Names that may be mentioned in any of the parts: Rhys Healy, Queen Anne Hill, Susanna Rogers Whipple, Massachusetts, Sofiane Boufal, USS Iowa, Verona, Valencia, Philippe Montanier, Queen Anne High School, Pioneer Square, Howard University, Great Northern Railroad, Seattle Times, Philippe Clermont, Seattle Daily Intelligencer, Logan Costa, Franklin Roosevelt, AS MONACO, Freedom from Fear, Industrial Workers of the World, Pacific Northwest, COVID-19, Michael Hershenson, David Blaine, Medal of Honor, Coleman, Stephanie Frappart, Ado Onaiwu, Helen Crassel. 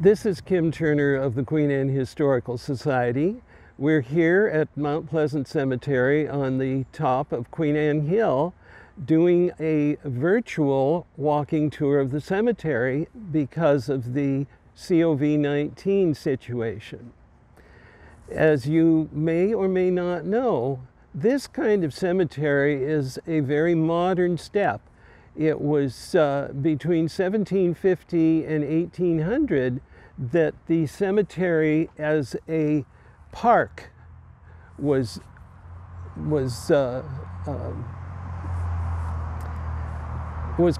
This is Kim Turner of the Queen Anne Historical Society. We're here at Mount Pleasant Cemetery on the top of Queen Anne Hill doing a virtual walking tour of the cemetery because of the COVID-19 situation. As you may or may not know, this kind of cemetery is a very modern step. It was between 1750 and 1800 that the cemetery as a park was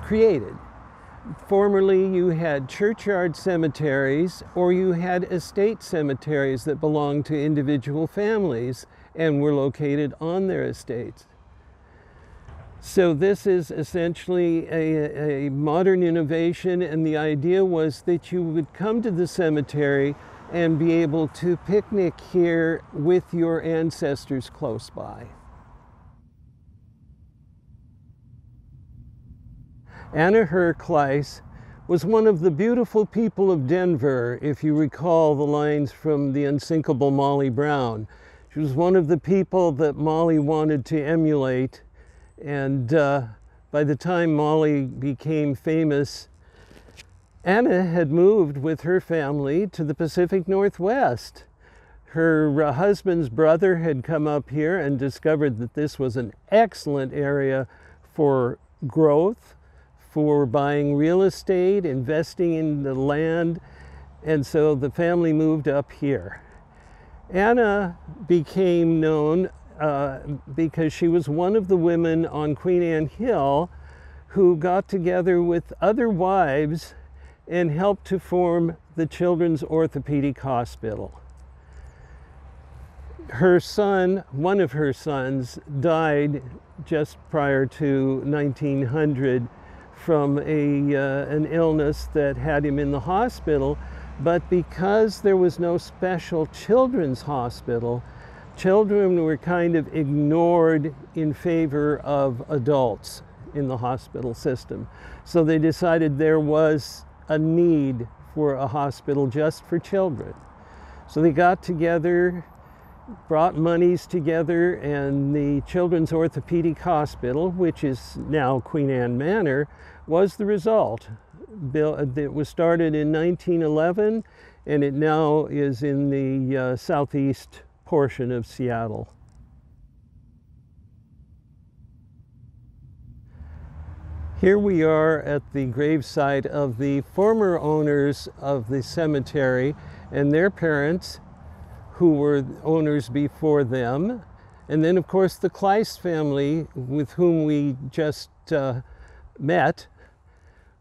created. Formerly, you had churchyard cemeteries or you had estate cemeteries that belonged to individual families and were located on their estates. So this is essentially a modern innovation, and the idea was that you would come to the cemetery and be able to picnic here with your ancestors close by. Anna Herkleis was one of the beautiful people of Denver, if you recall the lines from the Unsinkable Molly Brown. She was one of the people that Molly wanted to emulate, and by the time Molly became famous, Anna had moved with her family to the Pacific Northwest. Her husband's brother had come up here and discovered that this was an excellent area for growth, for buying real estate, investing in the land, and so the family moved up here. Anna became known because she was one of the women on Queen Anne Hill who got together with other wives and helped to form the Children's Orthopedic Hospital. Her son, one of her sons, died just prior to 1900 from an illness that had him in the hospital, but because there was no special children's hospital, children were kind of ignored in favor of adults in the hospital system. So they decided there was a need for a hospital just for children. So they got together, brought monies together, and the Children's Orthopedic Hospital, which is now Queen Anne Manor, was the result. It was started in 1911, and it now is in the southeast portion of Seattle. Here we are at the gravesite of the former owners of the cemetery and their parents, who were owners before them, and then of course the Kleist family, with whom we just met,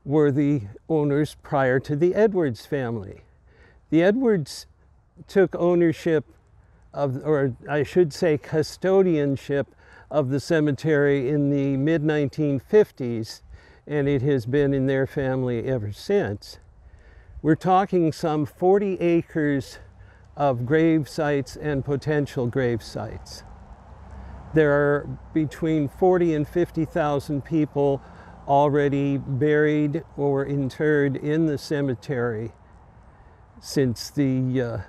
were the owners prior to the Edwards family. The Edwards took ownership of, or I should say custodianship of the cemetery in the mid-1950s, and it has been in their family ever since. We're talking some 40 acres of grave sites and potential grave sites. There are between 40 and 50,000 people already buried or interred in the cemetery since the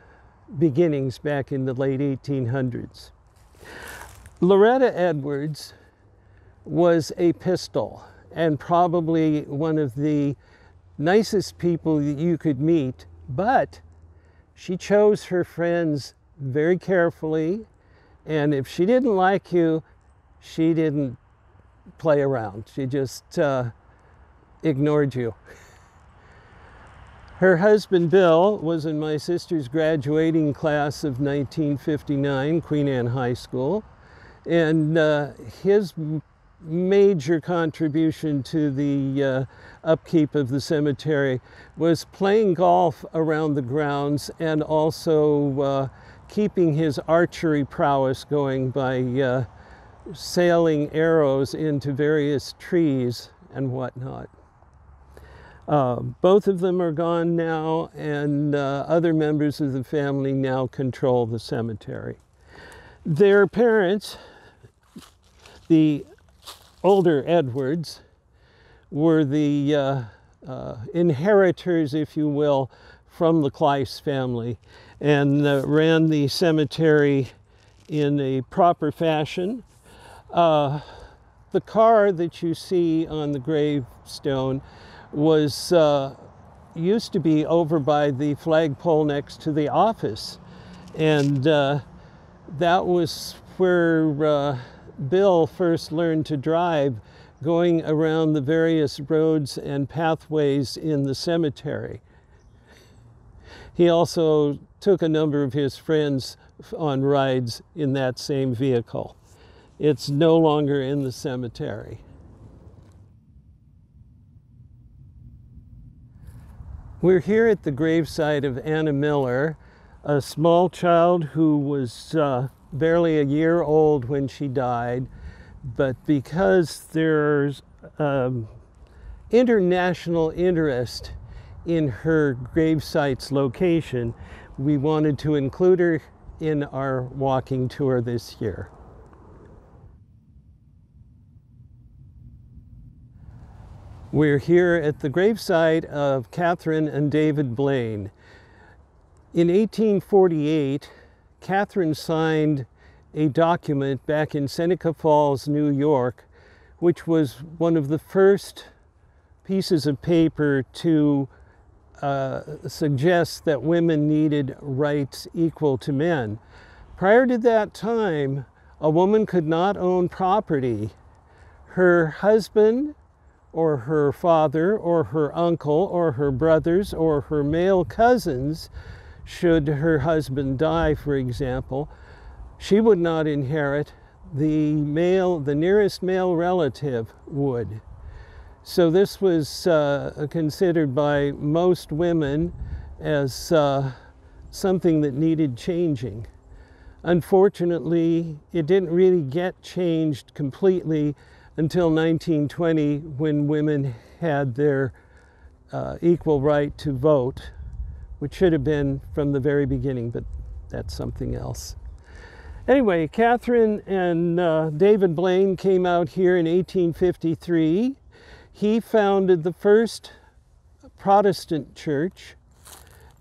beginnings back in the late 1800s. Loretta Edwards was a pistol and probably one of the nicest people that you could meet, but she chose her friends very carefully, and if she didn't like you, she didn't play around. She just ignored you. Her husband, Bill, was in my sister's graduating class of 1959, Queen Anne High School. And his major contribution to the upkeep of the cemetery was playing golf around the grounds and also keeping his archery prowess going by sailing arrows into various trees and whatnot. Both of them are gone now, and other members of the family now control the cemetery. Their parents, the older Edwards, were the inheritors, if you will, from the Kleist family, and ran the cemetery in a proper fashion. The car that you see on the gravestone was used to be over by the flagpole next to the office, and that was where Bill first learned to drive, going around the various roads and pathways in the cemetery. He also took a number of his friends on rides in that same vehicle. It's no longer in the cemetery. We're here at the gravesite of Anna Miller, a small child who was barely a year old when she died. But because there's international interest in her gravesite's location, we wanted to include her in our walking tour this year. We're here at the gravesite of Catherine and David Blaine. In 1848, Catherine signed a document back in Seneca Falls, New York, which was one of the first pieces of paper to suggest that women needed rights equal to men. Prior to that time, a woman could not own property. Her husband, or her father, or her uncle, or her brothers, or her male cousins, should her husband die, for example, she would not inherit. The nearest male relative would. So this was considered by most women as something that needed changing. Unfortunately, it didn't really get changed completely until 1920, when women had their equal right to vote, which should have been from the very beginning, but that's something else. Anyway, Catherine and David Blaine came out here in 1853. He founded the first Protestant church,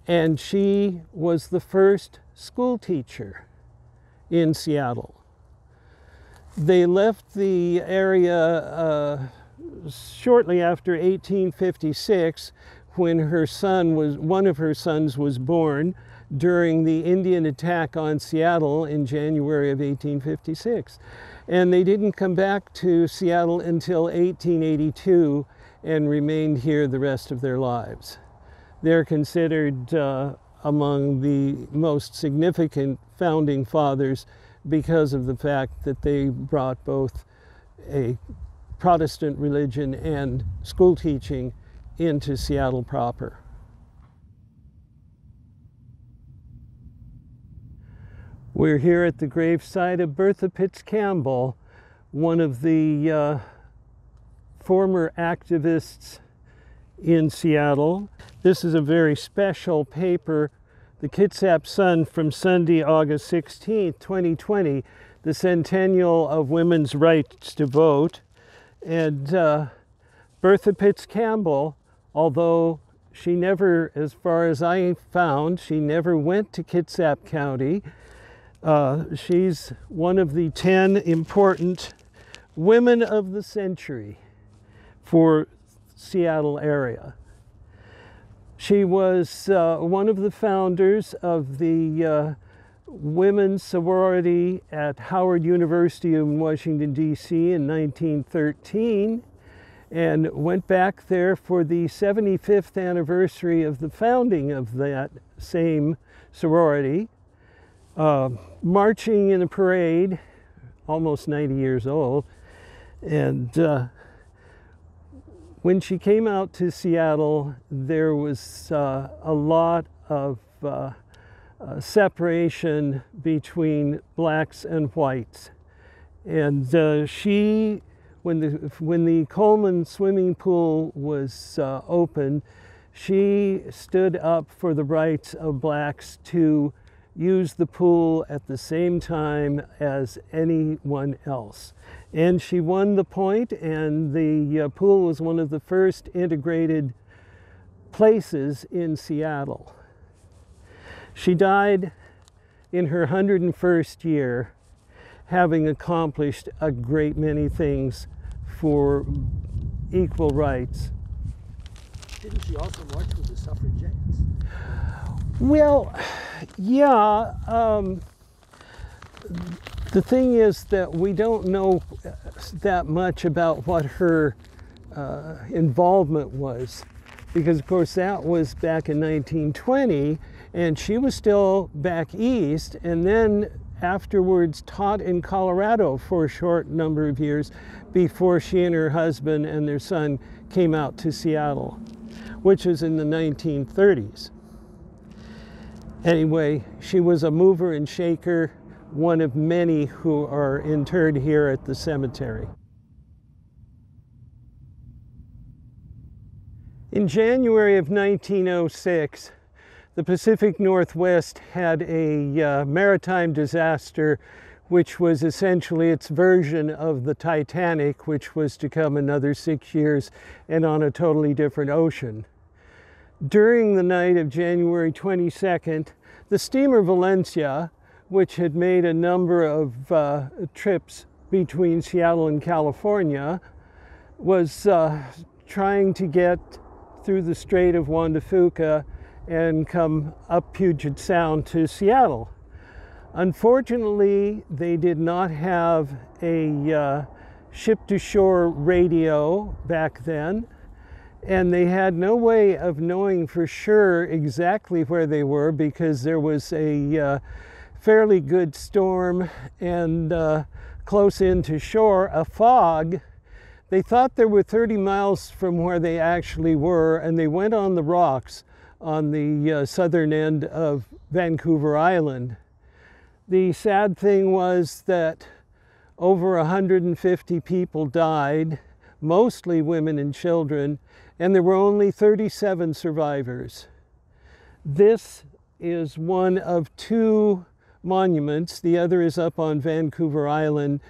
and she was the first school teacher in Seattle. They left the area shortly after 1856, when her son was, one of her sons was born during the Indian attack on Seattle in January of 1856. And they didn't come back to Seattle until 1882 and remained here the rest of their lives. They're considered among the most significant founding fathers because of the fact that they brought both a Protestant religion and school teaching into Seattle proper. We're here at the gravesite of Bertha Pitts Campbell, one of the former activists in Seattle. This is a very special paper, the Kitsap Sun, from Sunday, August 16, 2020, the centennial of women's rights to vote. And Bertha Pitts Campbell, although she never, as far as I found, she never went to Kitsap County, she's one of the 10 important women of the century for Seattle area. She was one of the founders of the women's sorority at Howard University in Washington, D.C. in 1913, and went back there for the 75th anniversary of the founding of that same sorority, marching in a parade, almost 90 years old. And when she came out to Seattle, there was a lot of separation between blacks and whites. And she, when the Coleman swimming pool was opened, she stood up for the rights of blacks to use the pool at the same time as anyone else. And she won the point, and the pool was one of the first integrated places in Seattle. She died in her 101st year, having accomplished a great many things for equal rights. Didn't she also march with the suffragettes? Well, yeah. The thing is that we don't know that much about what her involvement was, because of course that was back in 1920, and she was still back east, and then afterwards taught in Colorado for a short number of years before she and her husband and their son came out to Seattle, which was in the 1930s. Anyway, she was a mover and shaker, one of many who are interred here at the cemetery. In January of 1906, the Pacific Northwest had a maritime disaster, which was essentially its version of the Titanic, which was to come another 6 years and on a totally different ocean. During the night of January 22nd, the steamer Valencia, which had made a number of trips between Seattle and California, was trying to get through the Strait of Juan de Fuca and come up Puget Sound to Seattle. Unfortunately, they did not have a ship-to-shore radio back then, and they had no way of knowing for sure exactly where they were, because there was a fairly good storm and close in to shore, a fog. They thought they were 30 miles from where they actually were, and they went on the rocks on the southern end of Vancouver Island. The sad thing was that over 150 people died, mostly women and children, and there were only 37 survivors. This is one of two monuments. The other is up on Vancouver Island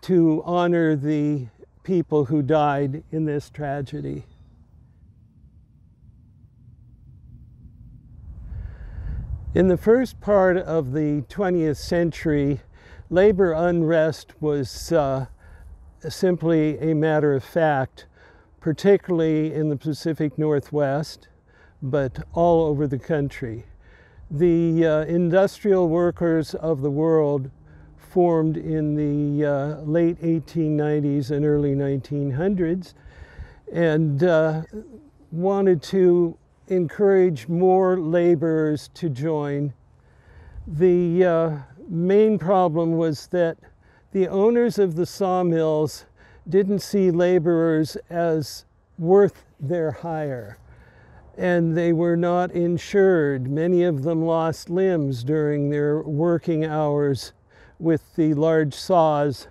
to honor the people who died in this tragedy. In the first part of the 20th century, labor unrest was simply a matter of fact, particularly in the Pacific Northwest, but all over the country. The industrial workers of the world formed in the late 1890s and early 1900s, and wanted to encourage more laborers to join. The main problem was that the owners of the sawmills didn't see laborers as worth their hire, and they were not insured. Many of them lost limbs during their working hours with the large saws,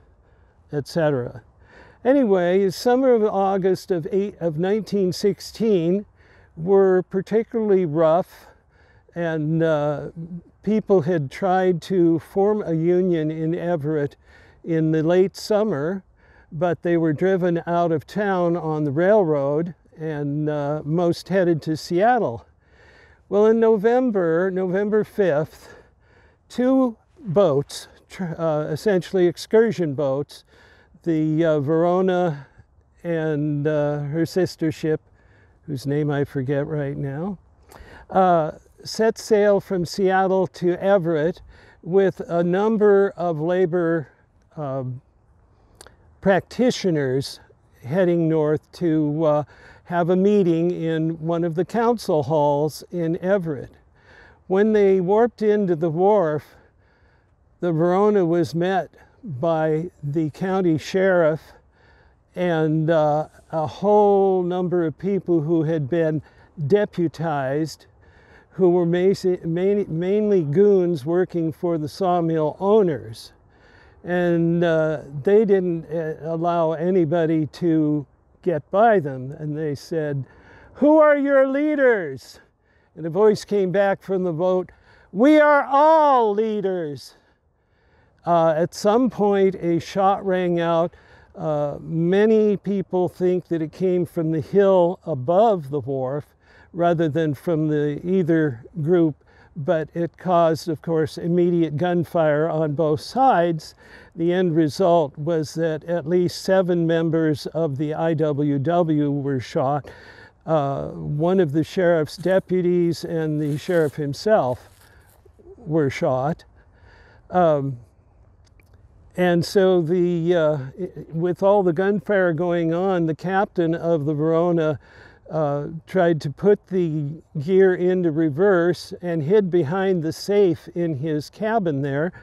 etc. Anyway, summer of August of 1916, were particularly rough, and people had tried to form a union in Everett in the late summer, but they were driven out of town on the railroad, and most headed to Seattle. Well, in November 5th, two boats, essentially excursion boats, the Verona and her sister ship, whose name I forget right now, set sail from Seattle to Everett with a number of labor practitioners heading north to have a meeting in one of the council halls in Everett. When they warped into the wharf, the Verona was met by the county sheriff and a whole number of people who had been deputized, who were mainly goons working for the sawmill owners. And they didn't allow anybody to get by them. And they said, "Who are your leaders?" And a voice came back from the boat, "We are all leaders." At some point, a shot rang out. Many people think that it came from the hill above the wharf rather than from either group, but it caused, of course, immediate gunfire on both sides. The end result was that at least 7 members of the IWW were shot, one of the sheriff's deputies and the sheriff himself were shot. And so with all the gunfire going on, the captain of the Verona tried to put the gear into reverse and hid behind the safe in his cabin there,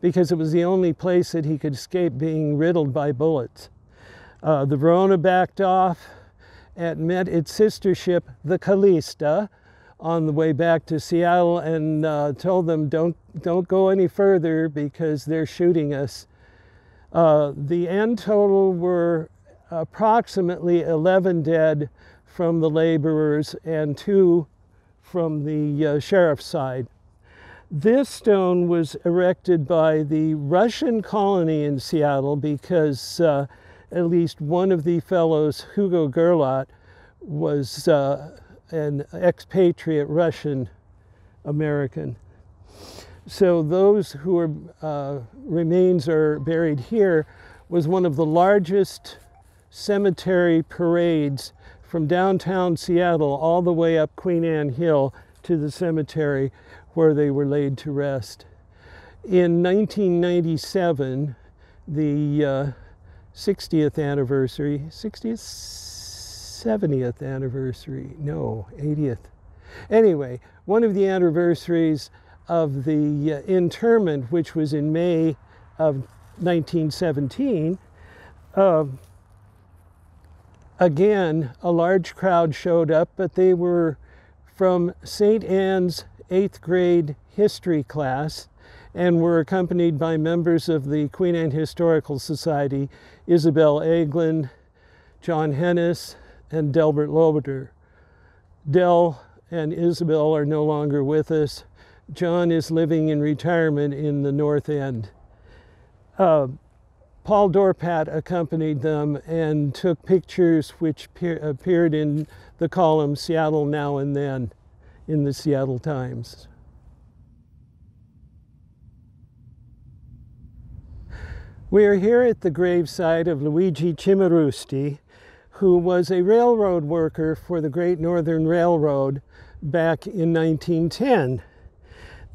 because it was the only place that he could escape being riddled by bullets. The Verona backed off and met its sister ship, the Calista, on the way back to Seattle, and told them, don't go any further because they're shooting us. The end total were approximately 11 dead from the laborers and 2 from the sheriff's side. This stone was erected by the Russian colony in Seattle because at least one of the fellows, Hugo Gerlot, was an expatriate Russian American. So those who are, remains are buried here was one of the largest cemetery parades from downtown Seattle all the way up Queen Anne Hill to the cemetery where they were laid to rest. In 1997, the 70th anniversary, no, 80th. Anyway, one of the anniversaries of the interment, which was in May of 1917, again, a large crowd showed up, but they were from St. Anne's 8th grade history class and were accompanied by members of the Queen Anne Historical Society, Isabel Eglin, John Hennis, and Delbert Lobater. Del and Isabel are no longer with us. John is living in retirement in the North End. Paul Dorpat accompanied them and took pictures which appeared in the column Seattle Now and Then in the Seattle Times. We are here at the gravesite of Luigi Cimarusti, who was a railroad worker for the Great Northern Railroad back in 1910.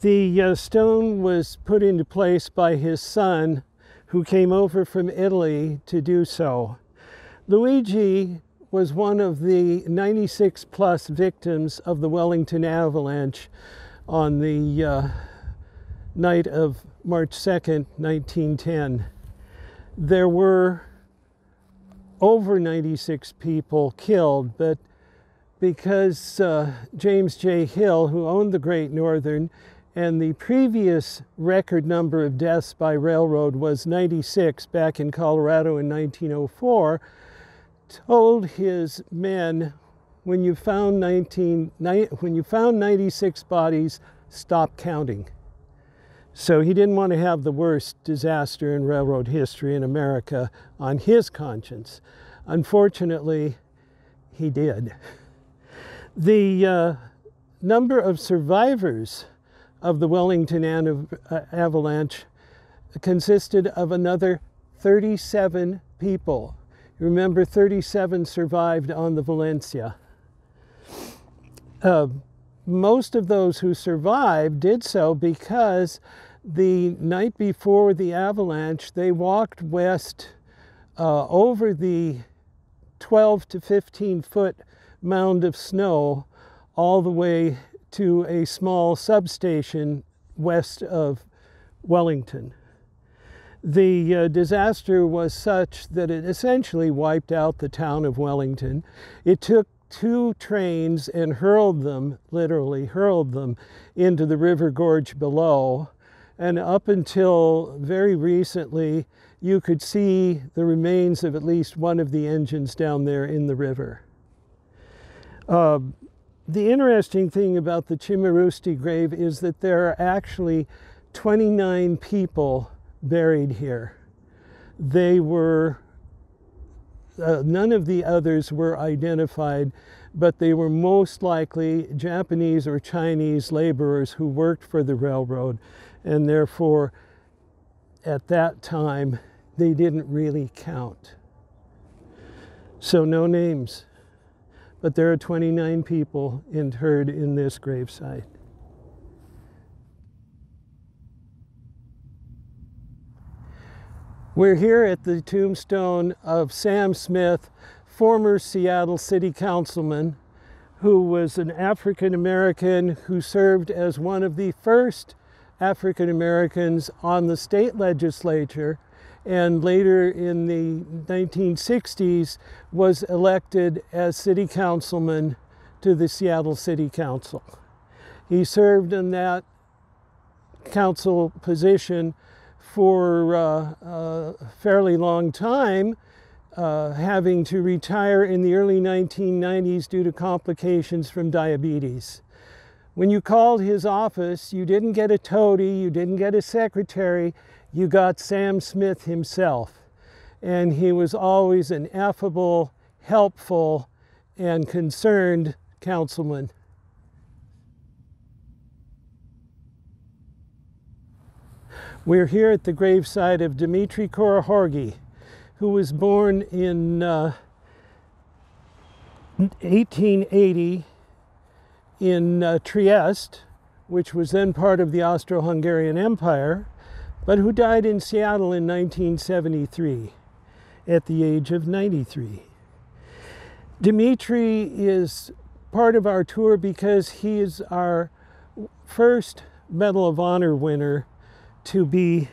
The stone was put into place by his son, who came over from Italy to do so. Luigi was one of the 96+ victims of the Wellington avalanche on the night of March 2nd, 1910. There were over 96 people killed, but because James J. Hill, who owned the Great Northern, and the previous record number of deaths by railroad was 96 back in Colorado in 1904, told his men, when you found 96 bodies, stop counting. So he didn't want to have the worst disaster in railroad history in America on his conscience. Unfortunately, he did. The number of survivors of the Wellington avalanche consisted of another 37 people. Remember, 37 survived on the Valencia. Most of those who survived did so because the night before the avalanche, they walked west over the 12 to 15-foot mound of snow all the way to a small substation west of Wellington. The disaster was such that it essentially wiped out the town of Wellington. It took 2 trains and hurled them, literally hurled them, into the river gorge below. And up until very recently, you could see the remains of at least one of the engines down there in the river. The interesting thing about the Cimarusti grave is that there are actually 29 people buried here. They were None of the others were identified, but they were most likely Japanese or Chinese laborers who worked for the railroad, and therefore at that time they didn't really count. So no names, but there are 29 people interred in this gravesite. We're here at the tombstone of Sam Smith, former Seattle City Councilman, who was an African-American who served as one of the first African-Americans on the state legislature, and later in the 1960s was elected as city councilman to the Seattle City Council. He served in that council position for a fairly long time, having to retire in the early 1990s due to complications from diabetes. When you called his office, you didn't get a toady, you didn't get a secretary, you got Sam Smith himself. And he was always an affable, helpful, and concerned councilman. We're here at the gravesite of Dmitri Khorohorgi, who was born in 1880 in Trieste, which was then part of the Austro-Hungarian Empire, but who died in Seattle in 1973 at the age of 93. Dmitri is part of our tour because he is our first Medal of Honor winner to be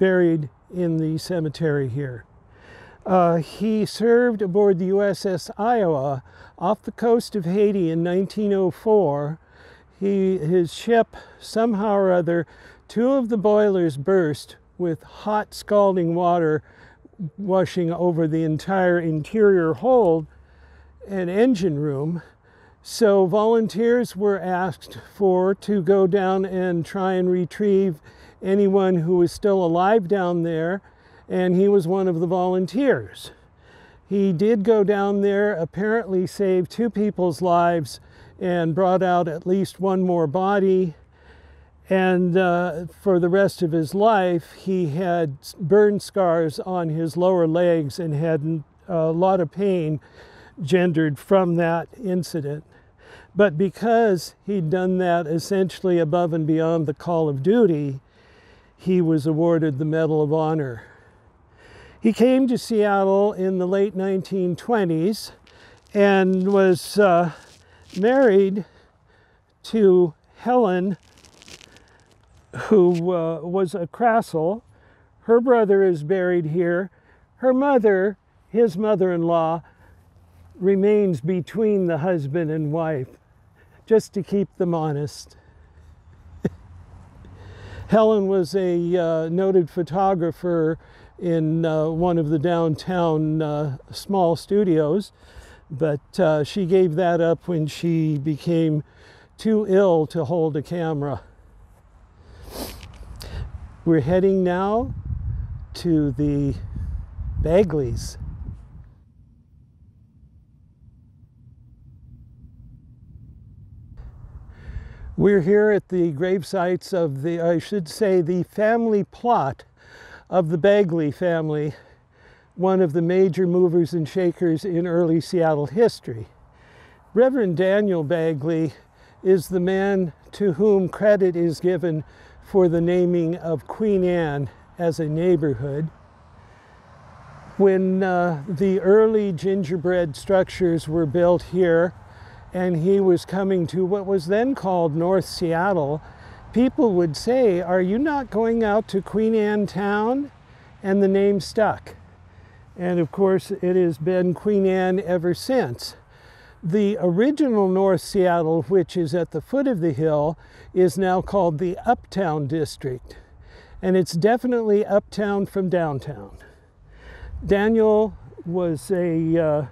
buried in the cemetery here. He served aboard the USS Iowa off the coast of Haiti in 1904. His ship, somehow or other, two of the boilers burst with hot scalding water washing over the entire interior hold and engine room. So volunteers were asked to go down and try and retrieve anyone who was still alive down there, and he was one of the volunteers. He did go down there, apparently saved two people's lives, and brought out at least one more body. And for the rest of his life, he had burn scars on his lower legs and had a lot of pain gendered from that incident. But because he'd done that essentially above and beyond the call of duty, he was awarded the Medal of Honor. He came to Seattle in the late 1920s and was married to Helen, who was a Crassel. Her brother is buried here. Her mother, his mother-in-law, remains between the husband and wife, just to keep them honest. Helen was a noted photographer in one of the downtown small studios, but she gave that up when she became too ill to hold a camera. We're heading now to the Bagleys. We're here at the gravesites of the family plot of the Bagley family, one of the major movers and shakers in early Seattle history. Reverend Daniel Bagley is the man to whom credit is given for the naming of Queen Anne as a neighborhood. When the early gingerbread structures were built here, and he was coming to what was then called North Seattle, people would say, "Are you not going out to Queen Anne Town?" And the name stuck. And of course, it has been Queen Anne ever since. The original North Seattle, which is at the foot of the hill, is now called the Uptown District. And it's definitely uptown from downtown. Daniel was a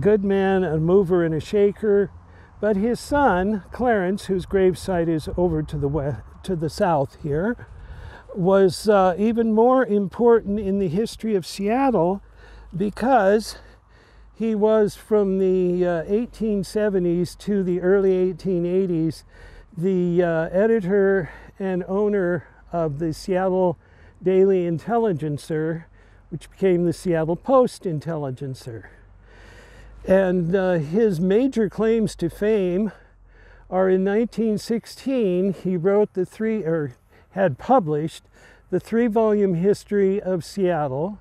good man, a mover and a shaker, but his son, Clarence, whose gravesite is over to the west, to the south here, was even more important in the history of Seattle because he was, from the 1870s to the early 1880s, the editor and owner of the Seattle Daily Intelligencer, which became the Seattle Post Intelligencer. And his major claims to fame are, in 1916, he wrote the had published the 3-volume History of Seattle,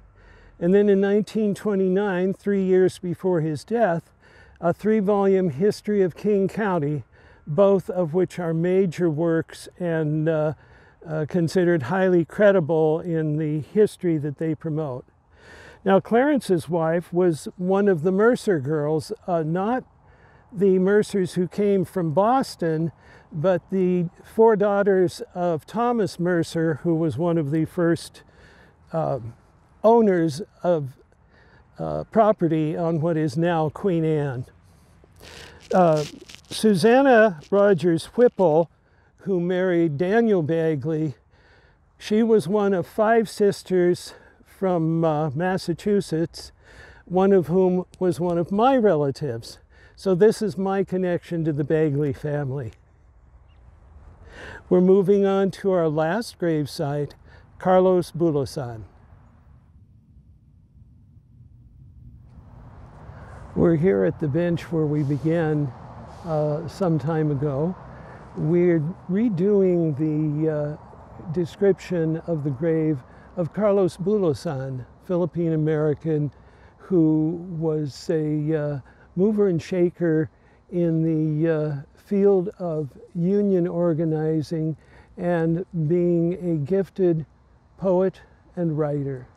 and then in 1929, 3 years before his death, a 3-volume History of King County, both of which are major works and considered highly credible in the history that they promote. Now, Clarence's wife was one of the Mercer girls, not the Mercers who came from Boston, but the 4 daughters of Thomas Mercer, who was one of the first owners of property on what is now Queen Anne. Susanna Rogers Whipple, who married Daniel Bagley, she was one of 5 sisters from Massachusetts, one of whom was one of my relatives. So this is my connection to the Bagley family. We're moving on to our last gravesite, Carlos Bulosan. We're here at the bench where we began some time ago. We're redoing the description of the grave of Carlos Bulosan, Philippine-American, who was a mover and shaker in the field of union organizing and being a gifted poet and writer.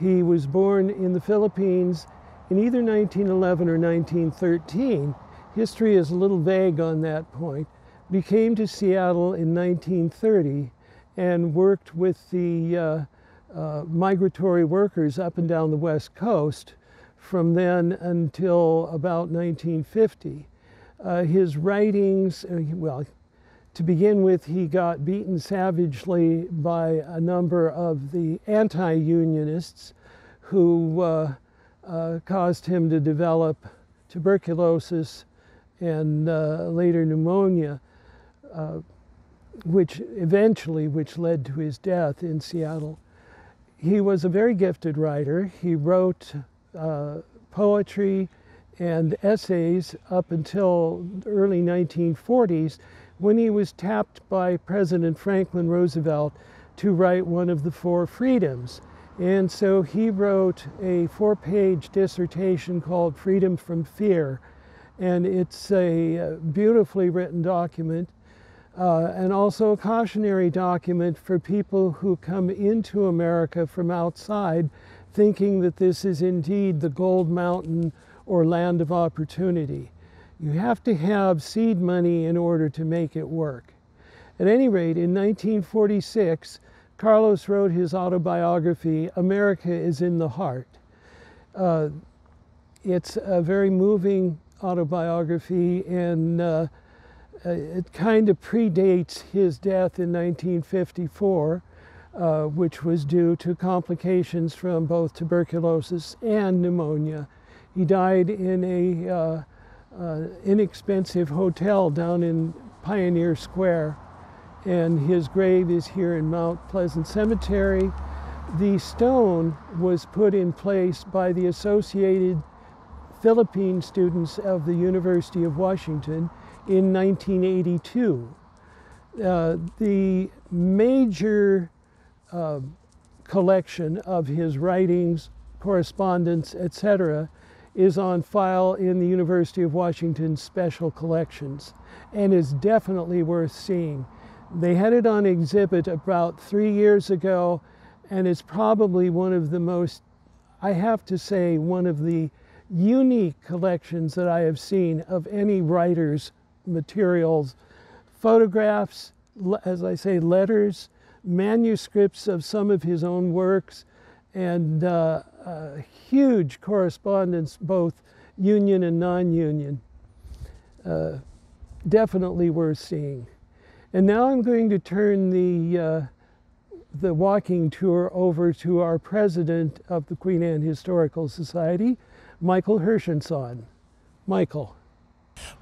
He was born in the Philippines in either 1911 or 1913. History is a little vague on that point. He came to Seattle in 1930 and worked with the migratory workers up and down the West Coast from then until about 1950. His writings, well, to begin with, he got beaten savagely by a number of the anti-unionists who caused him to develop tuberculosis and later pneumonia, which led to his death in Seattle. He was a very gifted writer. He wrote poetry and essays up until the early 1940s, when he was tapped by President Franklin Roosevelt to write one of the 4 freedoms. And so he wrote a 4-page dissertation called Freedom from Fear. And it's a beautifully written document and also a cautionary document for people who come into America from outside thinking that this is indeed the Gold Mountain or land of opportunity. You have to have seed money in order to make it work. At any rate, in 1946, Carlos wrote his autobiography, America is in the Heart. It's a very moving autobiography, and it kind of predates his death in 1954, which was due to complications from both tuberculosis and pneumonia. He died in a inexpensive hotel down in Pioneer Square, and his grave is here in Mount Pleasant Cemetery. The stone was put in place by the Associated Philippine Students of the University of Washington in 1982. The major collection of his writings, correspondence, etc., is on file in the University of Washington's Special Collections and is definitely worth seeing. They had it on exhibit about 3 years ago, and it's probably one of the most, I have to say, one of the unique collections that I have seen of any writer's materials, photographs, as I say, letters, manuscripts of some of his own works, and huge correspondence, both union and non-union. Definitely worth seeing. And now I'm going to turn the the walking tour over to our president of the Queen Anne Historical Society, Michael Hershenson. Michael.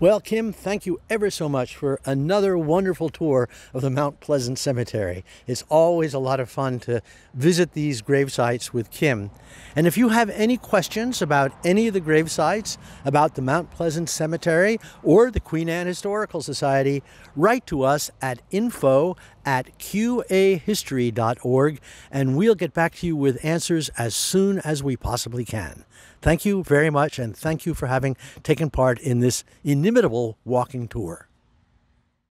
Well, Kim, thank you ever so much for another wonderful tour of the Mount Pleasant Cemetery. It's always a lot of fun to visit these gravesites with Kim. And if you have any questions about any of the gravesites, about the Mount Pleasant Cemetery or the Queen Anne Historical Society, write to us at info@qahistory.org and we'll get back to you with answers as soon as we possibly can. Thank you very much, and thank you for having taken part in this inimitable walking tour.